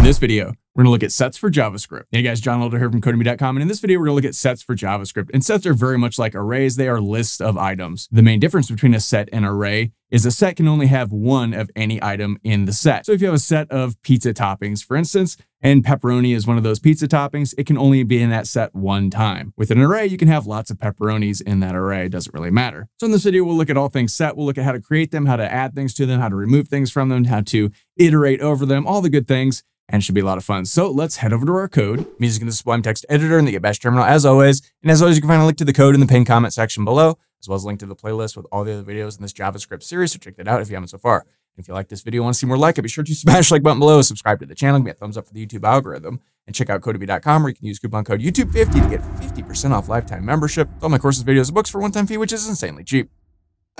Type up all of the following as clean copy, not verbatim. In this video, we're gonna look at sets for JavaScript. Hey guys, JohnElder here from Codemy.com, and in this video, we're gonna look at sets for JavaScript. And sets are very much like arrays, they are lists of items. The main difference between a set and array is a set can only have one of any item in the set. So if you have a set of pizza toppings, for instance, and pepperoni is one of those pizza toppings, it can only be in that set one time. With an array, you can have lots of pepperonis in that array. It doesn't really matter. So in this video, we'll look at all things set. We'll look at how to create them, how to add things to them, how to remove things from them, how to iterate over them, all the good things, and it should be a lot of fun. So let's head over to our code. I'm using the Sublime Text editor and the Git Bash terminal as always. And as always, you can find a link to the code in the pinned comment section below, as well as a link to the playlist with all the other videos in this JavaScript series. So check that out if you haven't so far. If you like this video and want to see more like it, be sure to smash the like button below, subscribe to the channel, give me a thumbs up for the YouTube algorithm, and check out Codemy.com where you can use coupon code YouTube50 to get 50% off lifetime membership. All my courses, videos, and books for one-time fee, which is insanely cheap.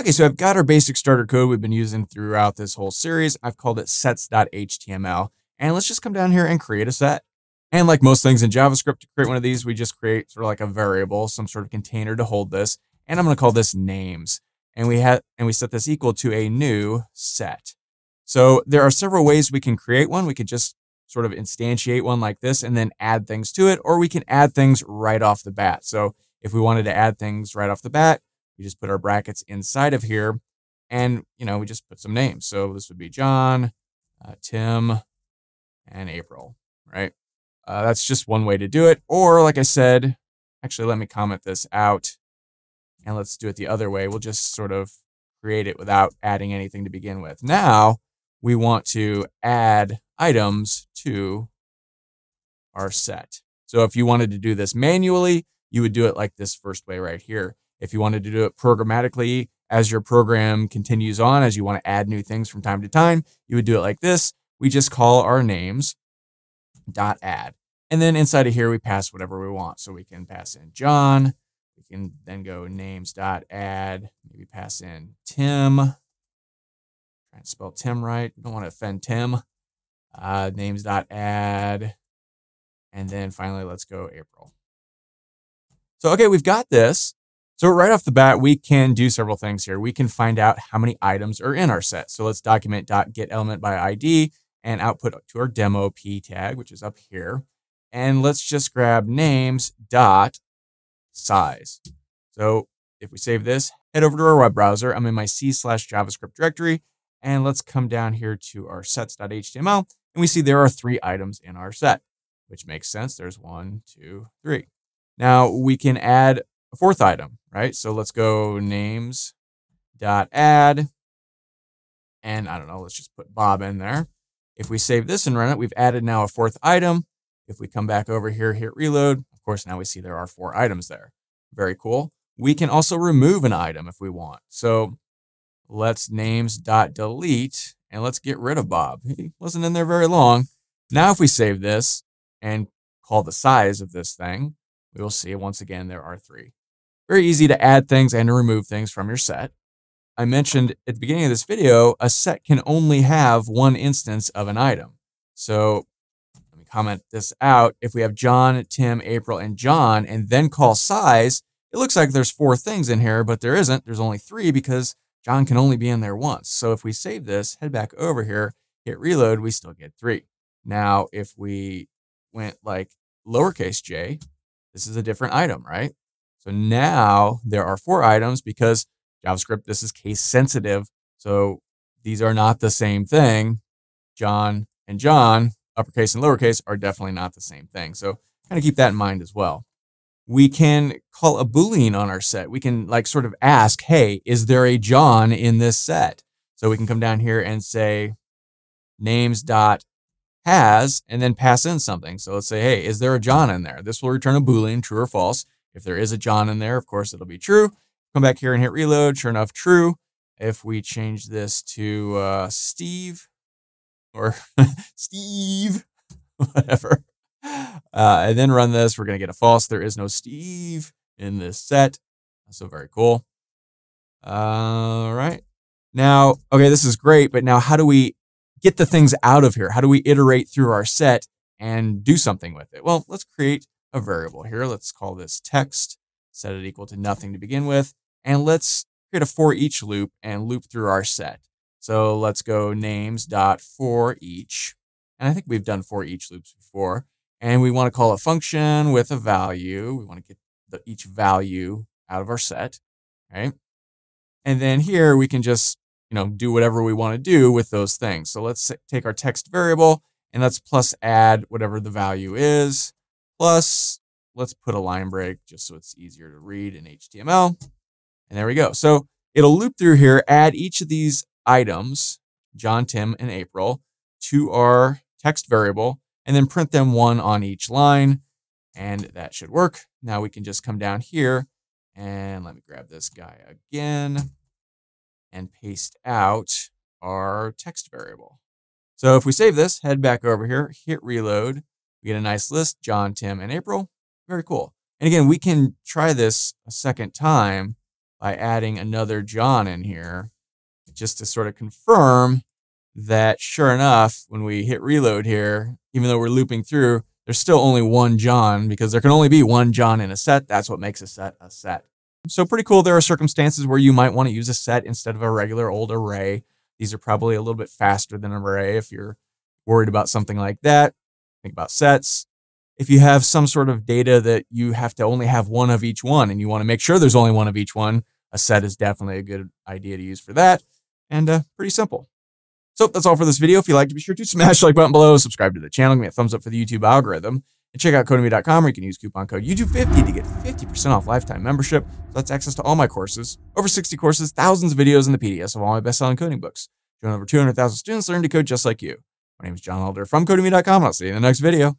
Okay, so I've got our basic starter code we've been using throughout this whole series. I've called it sets.html. And let's just come down here and create a set. And like most things in JavaScript, to create one of these, we just create sort of like a variable, some sort of container to hold this. And I'm gonna call this names. And we set this equal to a new set. So there are several ways we can create one. We could just sort of instantiate one like this and then add things to it, or we can add things right off the bat. So if we wanted to add things right off the bat, we just put our brackets inside of here and, you know, we just put some names. So this would be John, Tim, and April, right? That's just one way to do it. Or like I said, actually, let me comment this out. And let's do it the other way. We'll just sort of create it without adding anything to begin with. Now we want to add items to our set. So if you wanted to do this manually, you would do it like this first way right here. If you wanted to do it programmatically, as your program continues on, as you want to add new things from time to time, you would do it like this. We just call our names dot add. And then inside of here, we pass whatever we want. So we can pass in John. We can then go names.add, maybe pass in Tim. Try and spell Tim right. We don't want to offend Tim. Names.add. And then finally, let's go April. So, okay, we've got this. So right off the bat, we can do several things here. We can find out how many items are in our set. So let's document.getElementById and output to our demo p tag, which is up here. And let's just grab names dot size. So if we save this, head over to our web browser. I'm in my c/JavaScript directory, and let's come down here to our sets.html, and we see there are 3 items in our set, which makes sense. There's 1, 2, 3. Now we can add a 4th item, right? So let's go names.add, and I don't know, let's just put Bob in there. If we save this and run it, we've added now a 4th item. If we come back over here, hit reload, of course, now we see there are 4 items there. Very cool. We can also remove an item if we want. So let's names.delete and let's get rid of Bob. He wasn't in there very long. Now, if we save this and call the size of this thing, we will see once again, there are 3. Very easy to add things and to remove things from your set. I mentioned at the beginning of this video, a set can only have one instance of an item. So comment this out. If we have John, Tim, April, and John, and then call size, it looks like there's 4 things in here, but there isn't. There's only 3 because John can only be in there once. So if we save this, head back over here, hit reload, we still get 3. Now, if we went like lowercase j, this is a different item, right? So now there are 4 items because JavaScript, this is case sensitive. So these are not the same thing. John and John, uppercase and lowercase, are definitely not the same thing. So kind of keep that in mind as well. We can call a Boolean on our set. We can like sort of ask, hey, is there a John in this set? So we can come down here and say names.has and then pass in something. So let's say, hey, is there a John in there? This will return a Boolean, true or false. If there is a John in there, of course, it'll be true. Come back here and hit reload. Sure enough, true. If we change this to Steve, or Steve, whatever. And then run this, we're gonna get a false. There is no Steve in this set. So very cool. All right. Now, okay, this is great, but now how do we get the things out of here? How do we iterate through our set and do something with it? Well, let's create a variable here. Let's call this text, set it equal to nothing to begin with. And let's create a for each loop and loop through our set. So let's go names.forEach, And I think we've done for each loops before. And we want to call a function with a value. We want to get each value out of our set, right? And then here we can just, you know, do whatever we want to do with those things. So let's take our text variable and let's plus add whatever the value is. Plus, let's put a line break just so it's easier to read in HTML. And there we go. So it'll loop through here, add each of these items, John, Tim, and April, to our text variable, and then print them one on each line. And that should work. Now we can just come down here and let me grab this guy again and paste out our text variable. So if we save this, head back over here, hit reload, we get a nice list, John, Tim, and April. Very cool. And again, we can try this a second time by adding another John in here just to sort of confirm that sure enough, when we hit reload here, even though we're looping through, there's still only one John because there can only be one John in a set. That's what makes a set a set. So pretty cool. There are circumstances where you might want to use a set instead of a regular old array. These are probably a little bit faster than an array if you're worried about something like that. Think about sets. If you have some sort of data that you have to only have one of each one and you want to make sure there's only one of each one, a set is definitely a good idea to use for that. And pretty simple. So that's all for this video. If you liked it, be sure to smash the like button below, subscribe to the channel, give me a thumbs up for the YouTube algorithm, and check out Codemy.com, where you can use coupon code YouTube50 to get 50% off lifetime membership. So that's access to all my courses, over 60 courses, thousands of videos, and the PDFs of all my best-selling coding books. Join over 200,000 students learning to code just like you. My name is John Elder from Codemy.com, and I'll see you in the next video.